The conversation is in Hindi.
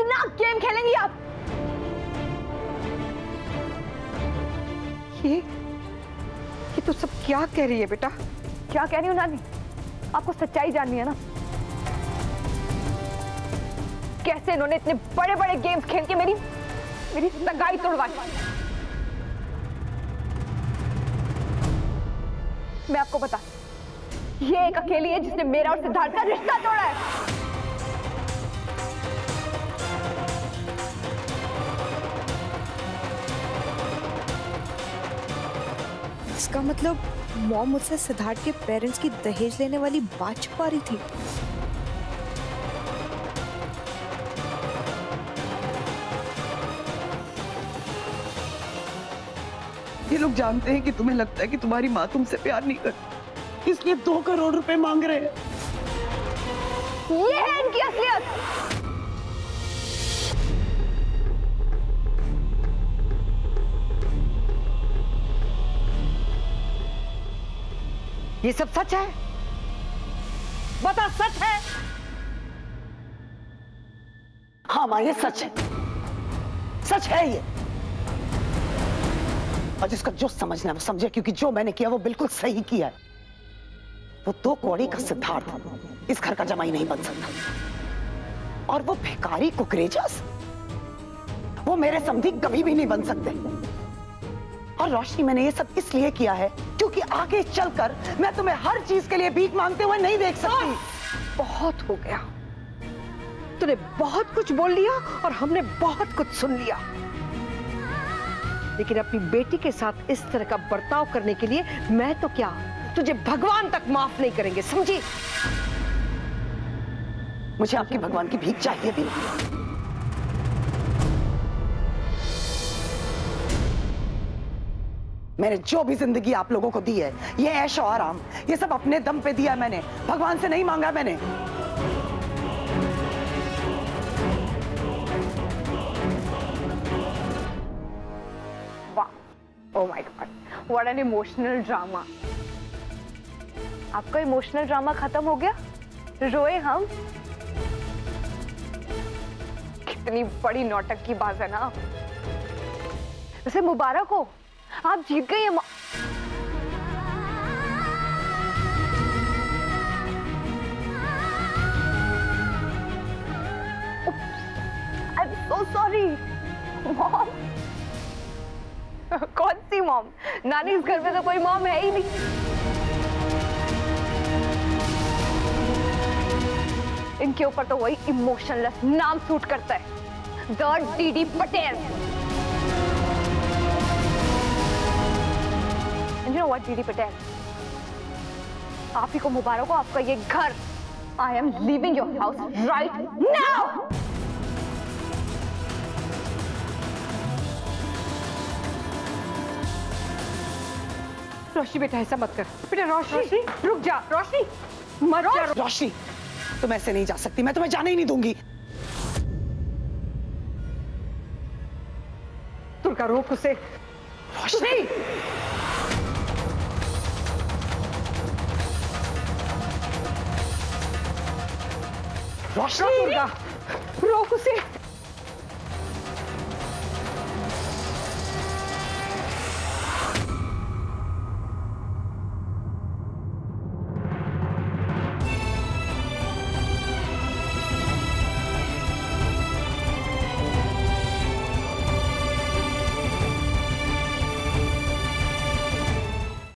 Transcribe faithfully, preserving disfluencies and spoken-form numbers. कितना गेम खेलेंगी आप? ये ये तू सब क्या कह रही है बेटा? क्या कह रही हूँ नानी? आपको सच्चाई जाननी है ना? कैसे इन्होंने इतने बड़े बड़े गेम्स खेल के मेरी मेरी सगाई तोड़वाई। मैं आपको बता, ये एक अकेली है जिसने मेरा और सिद्धार्थ का रिश्ता तोड़ा है। इसका मतलब मॉम मुझसे सिद्धार्थ के पेरेंट्स की दहेज लेने वाली बात छुपा रही थी। ये लोग जानते हैं कि तुम्हें लगता है कि तुम्हारी माँ तुमसे प्यार नहीं करती, इसलिए दो करोड़ रुपए मांग रहे हैं। ये है इनकी असलियत। ये सब सच है? बता, सच है? हाँ माँ, ये सच है, सच है ये। और जिसका जो समझना है वो समझे, क्योंकि जो मैंने किया वो बिल्कुल सही किया है। वो दो कौड़ी का सिद्धार्थ इस घर का जमाई नहीं बन सकता, और वो भिखारी कुकरेजस वो मेरे समधी कभी भी नहीं बन सकते। और रोशनी, मैंने ये सब इसलिए किया है क्योंकि आगे चलकर मैं तुम्हें हर चीज के लिए भीख मांगते हुए नहीं देख सकती। बहुत हो गया, तूने बहुत कुछ बोल लिया और हमने बहुत कुछ सुन लिया, लेकिन अपनी बेटी के साथ इस तरह का बर्ताव करने के लिए मैं तो क्या, तुझे भगवान तक माफ नहीं करेंगे, समझी? मुझे आपके भगवान की भीख चाहिए भी नहीं। मैंने जो भी जिंदगी आप लोगों को दी है, ये ऐश और आराम, ये सब अपने दम पे दिया मैंने, भगवान से नहीं मांगा मैंने। वाह, oh my god, what an emotional drama. आपका इमोशनल ड्रामा खत्म हो गया, रोए हम। कितनी बड़ी नौटंकी की बात है ना। वैसे मुबारक हो, आप जीत गई हैं। I am so sorry mom. कौन सी मॉम? नानी, इस घर में तो कोई मॉम है ही नहीं। इनके ऊपर तो वही इमोशनलेस नाम सूट करता है, the DD Patel. What, DD Patel, आप ही को मुबारक हो आपका ये घर। I am leaving your house right now. Roshni बेटा, ऐसा मत कर बेटा। रोशनी रुक जा। रोशनी मत जा। रोशनी, तुम ऐसे नहीं जा सकती, मैं तुम्हें जाने ही नहीं दूंगी। तुरका रोक उसे। रोशनी, रोशनी, रोक उसे।